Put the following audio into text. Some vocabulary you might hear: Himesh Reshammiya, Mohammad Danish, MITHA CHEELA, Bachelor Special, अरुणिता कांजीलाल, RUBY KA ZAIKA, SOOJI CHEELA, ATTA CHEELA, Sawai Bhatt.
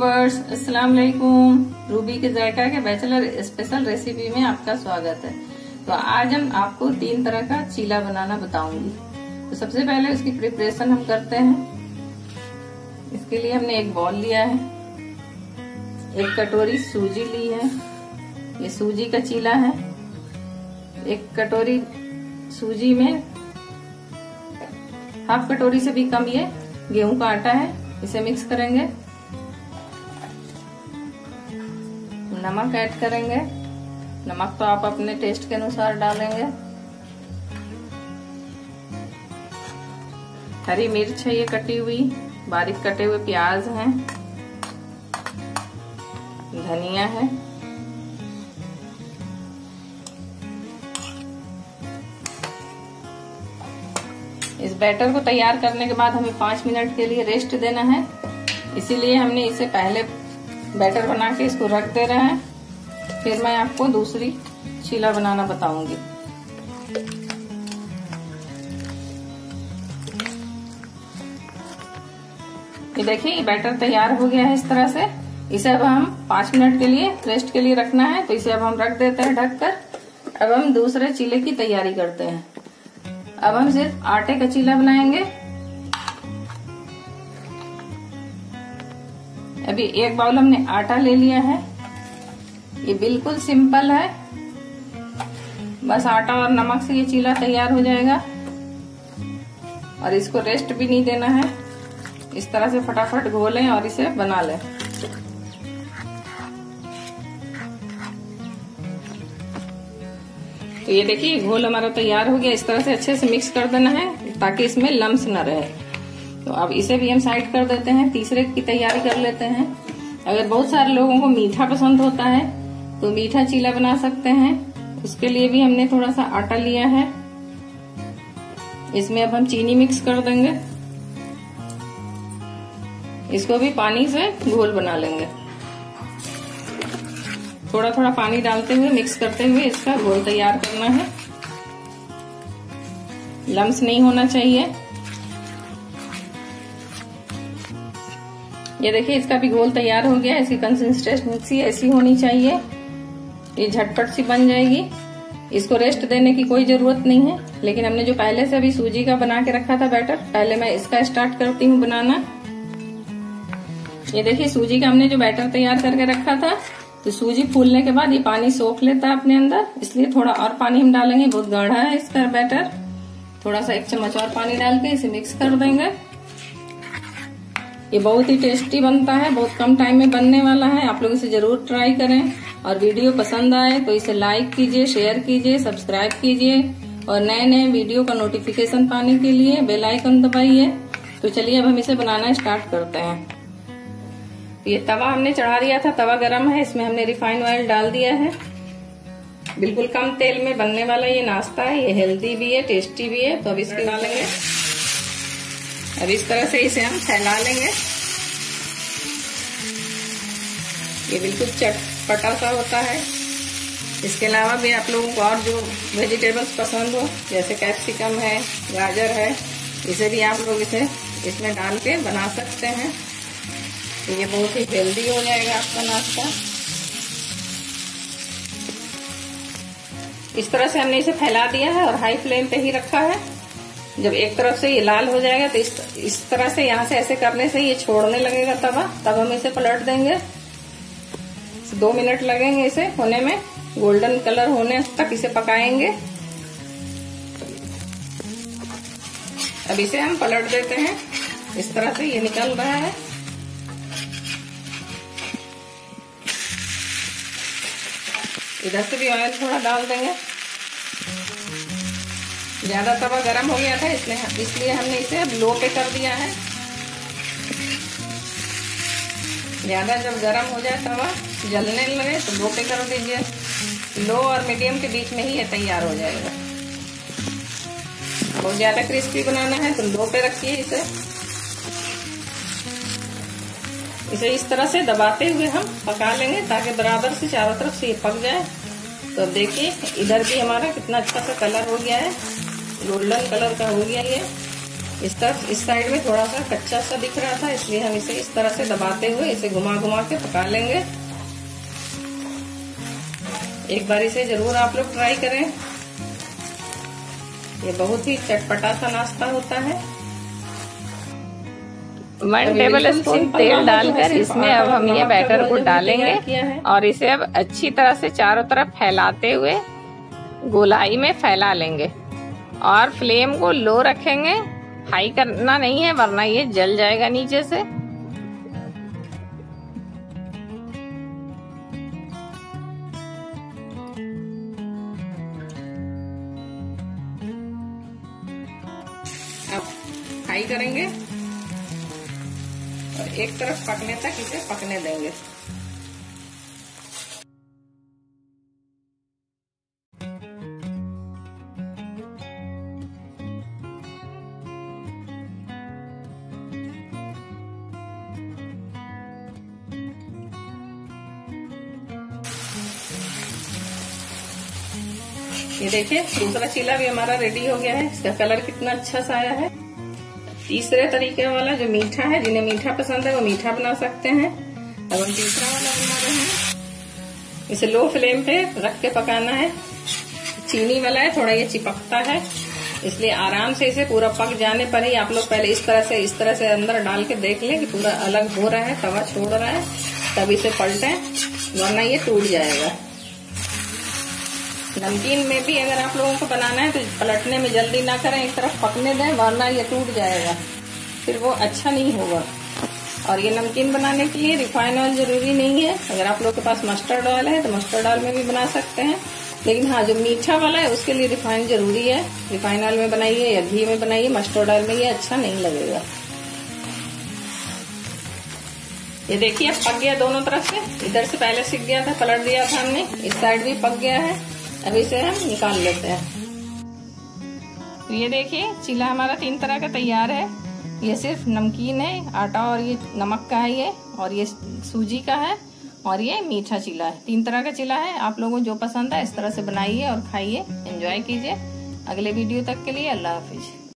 Viewers, अस्सलाम वालेकुम। Ruby के जायका के बैचलर स्पेशल रेसिपी में आपका स्वागत है। तो आज हम आपको 3 तरह का चीला बनाना बताऊंगी। तो सबसे पहले उसकी प्रिपरेशन हम करते हैं। इसके लिए हमने एक बॉल लिया है, एक कटोरी सूजी ली है, ये सूजी का चीला है। एक कटोरी सूजी में हाफ कटोरी से भी कम ये गेहूं का आटा है, इसे मिक्स करेंगे। नमक ऐड करेंगे, नमक तो आप अपने टेस्ट के अनुसार डालेंगे। हरी मिर्च है ये कटी हुई, बारीक कटे हुए प्याज हैं, धनिया है, इस बैटर को तैयार करने के बाद हमें 5 मिनट के लिए रेस्ट देना है, इसीलिए हमने इसे पहले बैटर बना के इसको रख दे रहे हैं। फिर मैं आपको दूसरी चीला बनाना बताऊंगी। ये देखिए बैटर तैयार हो गया है इस तरह से। इसे अब हम 5 मिनट के लिए रेस्ट के लिए रखना है, तो इसे अब हम रख देते हैं ढककर। अब हम दूसरे चीले की तैयारी करते हैं। अब हम सिर्फ आटे का चीला बनाएंगे। अभी एक बाउल हमने आटा ले लिया है, ये बिल्कुल सिंपल है, बस आटा और नमक से ये चीला तैयार हो जाएगा। और इसको रेस्ट भी नहीं देना है, इस तरह से फटाफट घोलें और इसे बना लें। तो ये देखिए घोल हमारा तैयार हो गया। इस तरह से अच्छे से मिक्स कर देना है ताकि इसमें लम्स ना रहे। तो अब इसे भी हम साइड कर देते हैं, तीसरे की तैयारी कर लेते हैं। अगर बहुत सारे लोगों को मीठा पसंद होता है तो मीठा चीला बना सकते हैं। उसके लिए भी हमने थोड़ा सा आटा लिया है, इसमें अब हम चीनी मिक्स कर देंगे। इसको भी पानी से घोल बना लेंगे, थोड़ा थोड़ा पानी डालते हुए मिक्स करते हुए इसका घोल तैयार करना है। लम्स नहीं होना चाहिए। ये देखिए इसका भी घोल तैयार हो गया। इसकी कंसिस्टेंसी ऐसी होनी चाहिए, ये झटपट सी बन जाएगी। इसको रेस्ट देने की कोई जरूरत नहीं है, लेकिन हमने जो पहले से अभी सूजी का बना के रखा था बैटर, पहले मैं इसका स्टार्ट करती हूँ बनाना। ये देखिए सूजी का हमने जो बैटर तैयार करके रखा था, तो सूजी फूलने के बाद ये पानी सोख लेता है अपने अंदर, इसलिए थोड़ा और पानी हम डालेंगे। बहुत गाढ़ा है इसका बैटर, थोड़ा सा 1 चम्मच और पानी डाल के इसे मिक्स कर देंगे। ये बहुत ही टेस्टी बनता है, बहुत कम टाइम में बनने वाला है। आप लोग इसे जरूर ट्राई करें, और वीडियो पसंद आए तो इसे लाइक कीजिए, शेयर कीजिए, सब्सक्राइब कीजिए, और नए नए वीडियो का नोटिफिकेशन पाने के लिए बेल आइकन दबाइए। तो चलिए अब हम इसे बनाना स्टार्ट करते हैं। ये तवा हमने चढ़ा दिया था, तवा गर्म है, इसमें हमने रिफाइंड ऑयल डाल दिया है। बिल्कुल कम तेल में बनने वाला ये नाश्ता है, ये हेल्दी भी है, टेस्टी भी है। तो अब इसके डालेंगे, अब इस तरह से इसे हम फैला लेंगे। ये बिल्कुल चटपटा सा होता है। इसके अलावा भी आप लोगों को और जो वेजिटेबल्स पसंद हो, जैसे कैप्सिकम है, गाजर है, इसे भी आप लोग इसे इसमें डाल के बना सकते हैं। तो ये बहुत ही हेल्दी हो जाएगा आपका नाश्ता। इस तरह से हमने इसे फैला दिया है और हाई फ्लेम पे ही रखा है। जब एक तरफ से ये लाल हो जाएगा तो इस तरह से यहाँ से ऐसे करने से ये छोड़ने लगेगा तवा, तब हम इसे पलट देंगे। 2 मिनट लगेंगे इसे होने में, गोल्डन कलर होने तक इसे पकाएंगे। अब इसे हम पलट देते हैं, इस तरह से ये निकल रहा है। इधर से भी ऑयल थोड़ा डाल देंगे, ज्यादा तवा गरम हो गया था इसलिए हमने इसे अब लो पे कर दिया है। ज्यादा जब गरम हो जाए तवा, जलने लगे तो लो पे कर दीजिए। लो और मीडियम के बीच में ही ये तैयार हो जाएगा। बहुत ज्यादा क्रिस्पी बनाना है तो लो पे रखिए इसे। इसे इस तरह से दबाते हुए हम पका लेंगे ताकि बराबर से चारों तरफ से ये पक जाए। तो देखिए इधर भी हमारा कितना अच्छा सा कलर हो गया है, गोल्डन कलर का हो गया ये। इस साइड में थोड़ा सा कच्चा सा दिख रहा था, इसलिए हम इसे इस तरह से दबाते हुए इसे घुमा घुमा के पका लेंगे। एक बार इसे जरूर आप लोग ट्राई करें, ये बहुत ही चटपटा सा नाश्ता होता है। 1 टेबलस्पून तेल डालकर इसमें अब हम ये बैटर को डालेंगे और इसे अब अच्छी तरह से चारों तरफ फैलाते हुए गोलाई में फैला लेंगे और फ्लेम को लो रखेंगे, हाई करना नहीं है वरना ये जल जाएगा नीचे से। अब हाई करेंगे और एक तरफ पकने तक इसे पकने देंगे। ये देखिए दूसरा चीला भी हमारा रेडी हो गया है, इसका कलर कितना अच्छा सा आया है। तीसरे तरीके वाला जो मीठा है, जिन्हें मीठा पसंद है वो मीठा बना सकते हैं। अब हम तीसरा वाला बना रहे हैं, इसे लो फ्लेम पे रख के पकाना है। चीनी वाला है, थोड़ा ये चिपकता है, इसलिए आराम से इसे पूरा पक जाने पर ही आप लोग पहले इस तरह से अंदर डाल के देख लें कि पूरा अलग हो रहा है, तवा छोड़ रहा है, तब इसे पलटें वरना ये टूट जाएगा। नमकीन में भी अगर आप लोगों को बनाना है तो पलटने में जल्दी ना करें, एक तरफ पकने दें वरना ये टूट जाएगा, फिर वो अच्छा नहीं होगा। और ये नमकीन बनाने के लिए रिफाइन ऑयल जरूरी नहीं है, अगर आप लोगों के पास मस्टर्ड ऑयल है तो मस्टर्ड ऑयल में भी बना सकते हैं, लेकिन हाँ जो मीठा वाला है उसके लिए रिफाइन जरूरी है। रिफाइन ऑयल में बनाइए या घी में बनाइए, मस्टर्ड ऑयल में ये अच्छा नहीं लगेगा। ये देखिए अब पक गया दोनों तरफ से, इधर से पहले सिक गया था, पलट दिया था हमने, इस साइड भी पक गया है। अब इसे हम निकाल लेते हैं। तो ये देखिए चीला हमारा 3 तरह का तैयार है। ये सिर्फ नमकीन है, आटा और ये नमक का है, ये और ये सूजी का है और ये मीठा चीला है। 3 तरह का चीला है, आप लोगों को जो पसंद है इस तरह से बनाइए और खाइए, एंजॉय कीजिए। अगले वीडियो तक के लिए अल्लाह हाफिज।